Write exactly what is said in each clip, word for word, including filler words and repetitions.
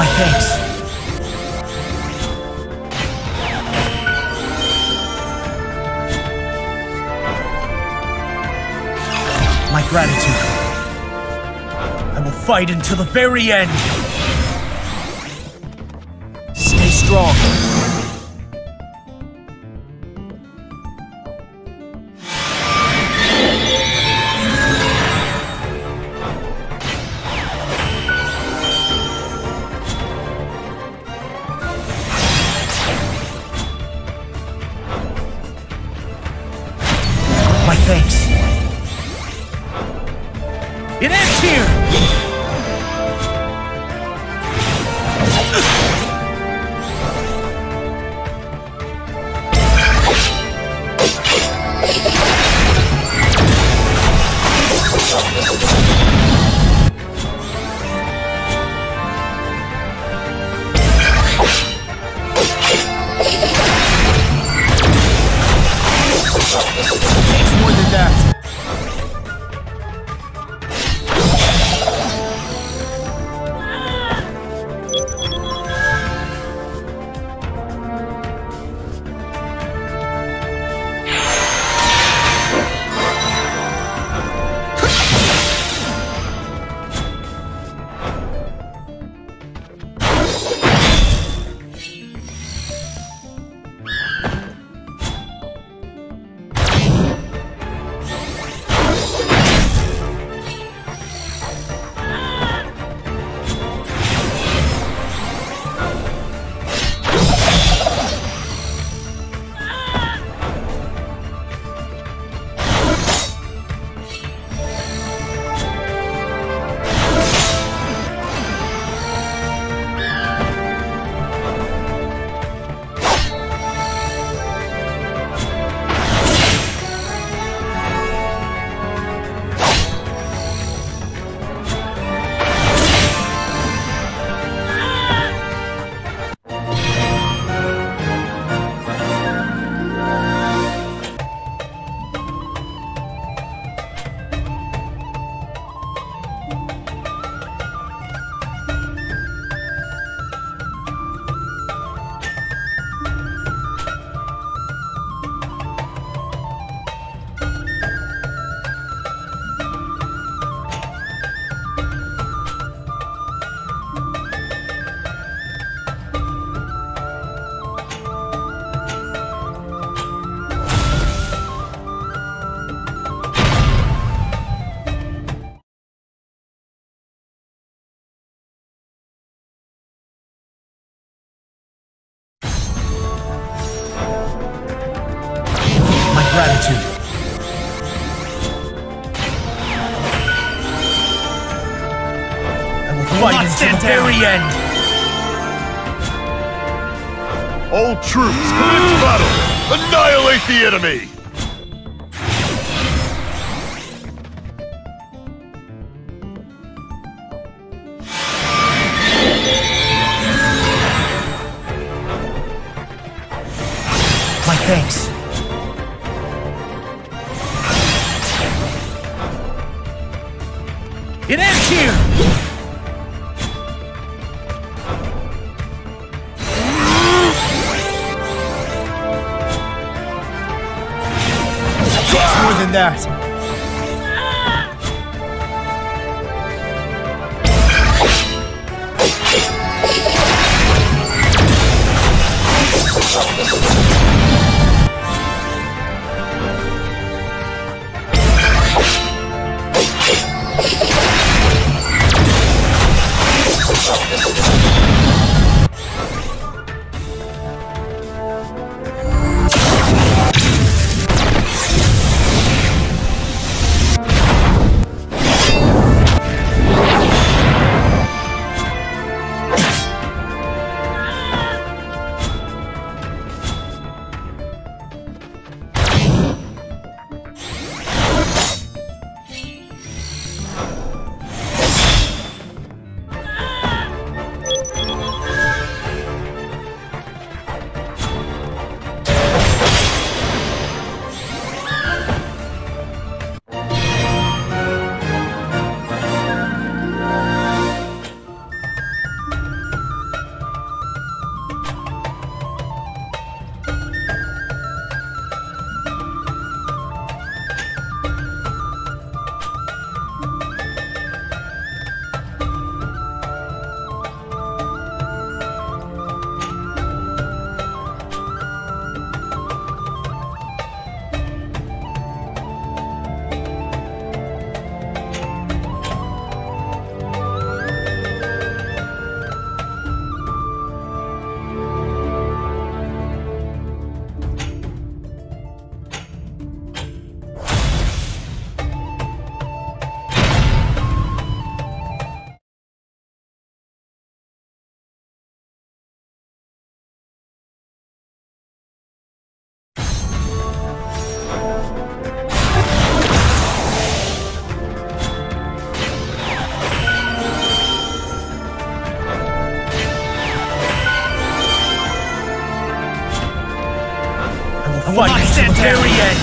my thanks. My gratitude. I will fight until the very end. Stay strong. My thanks. It ends here! It's more than that. Gratitude. I will fight until the very end. All troops, go into battle! Annihilate the enemy! My thanks. It ends here! It takes more than that! fight to the very end!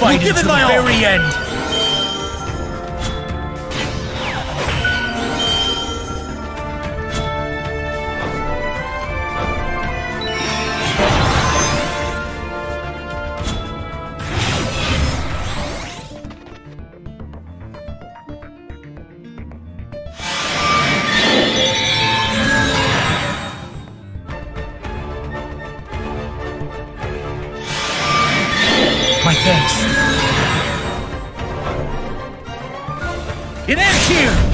Fight we'll give it to the very end! My thanks. It ends here!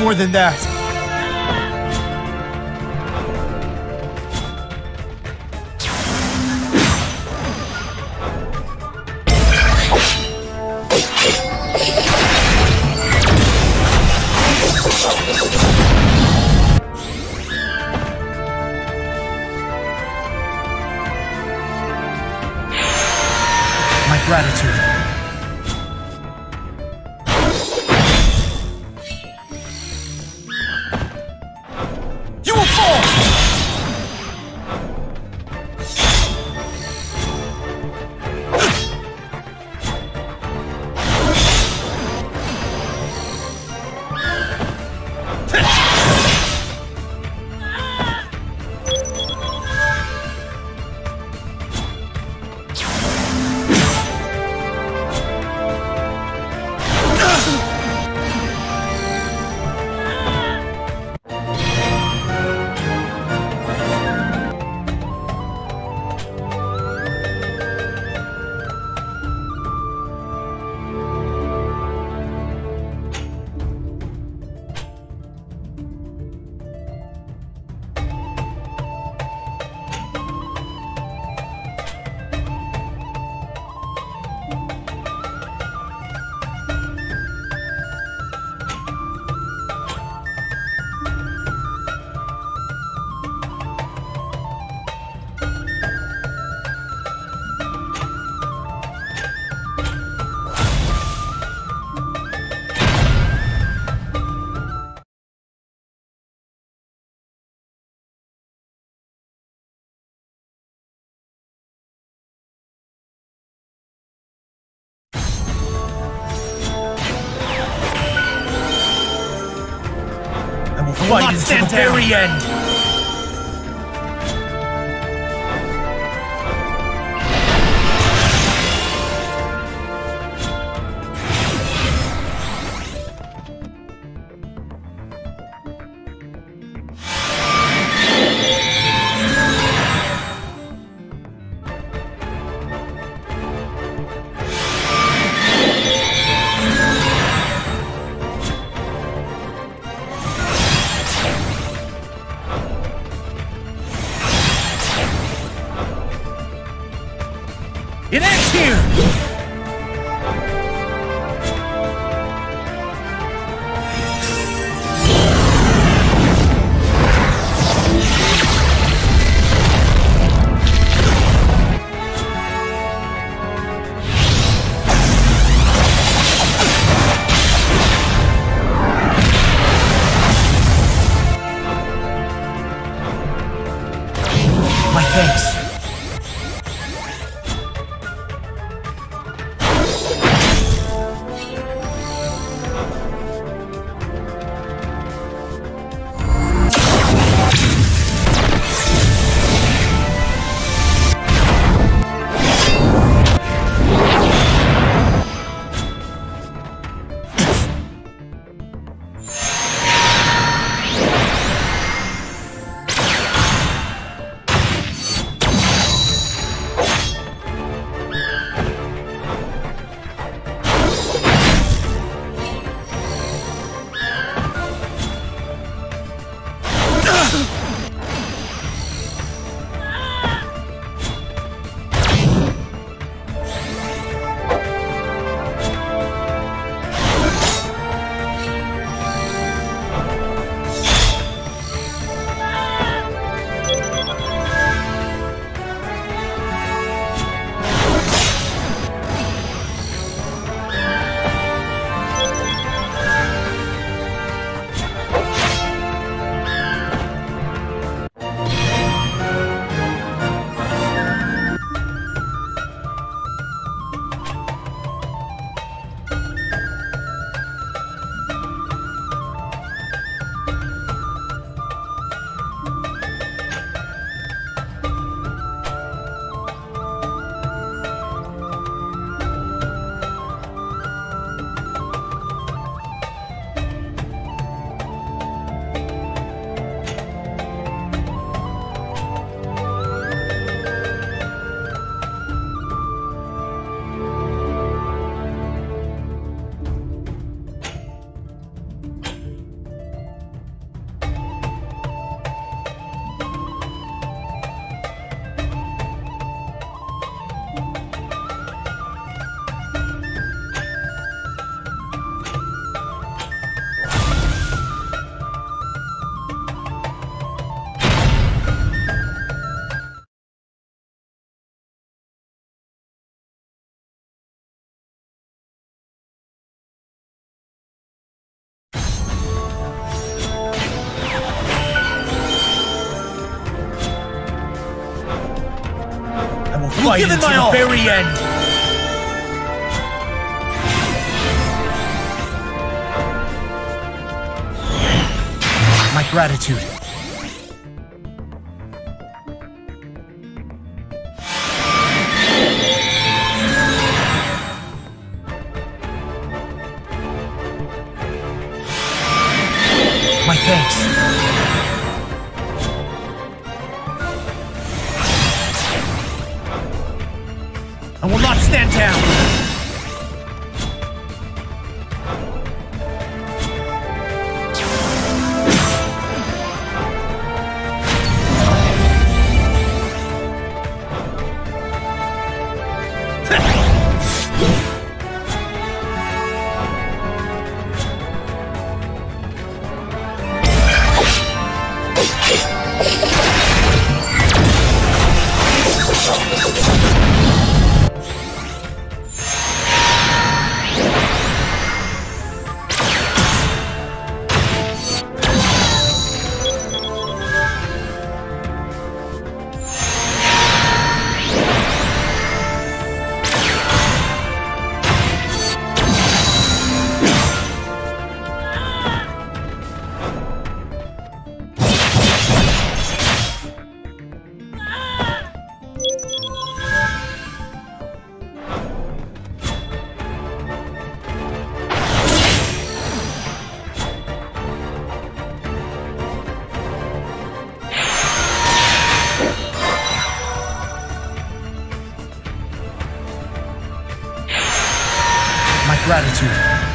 More than that. My gratitude. fight until the very end. It ends here! My thanks. Fight until the very end! My gratitude. My thanks. I will not stand down! attitude.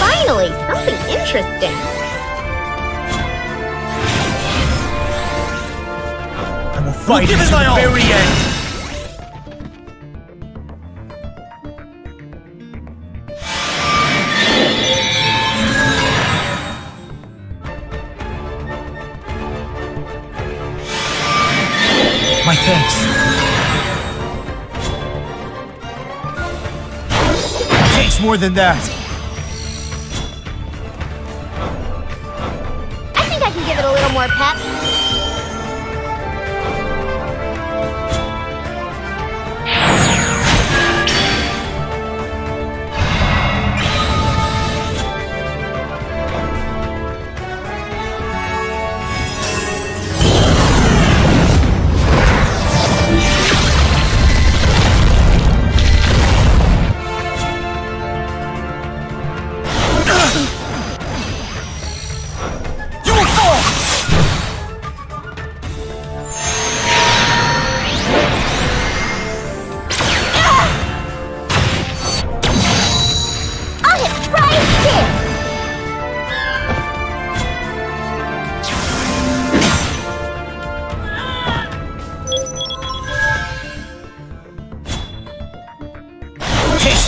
Finally, something interesting. I will fight to the very end. My thanks. It takes more than that. More pep.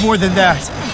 More than that.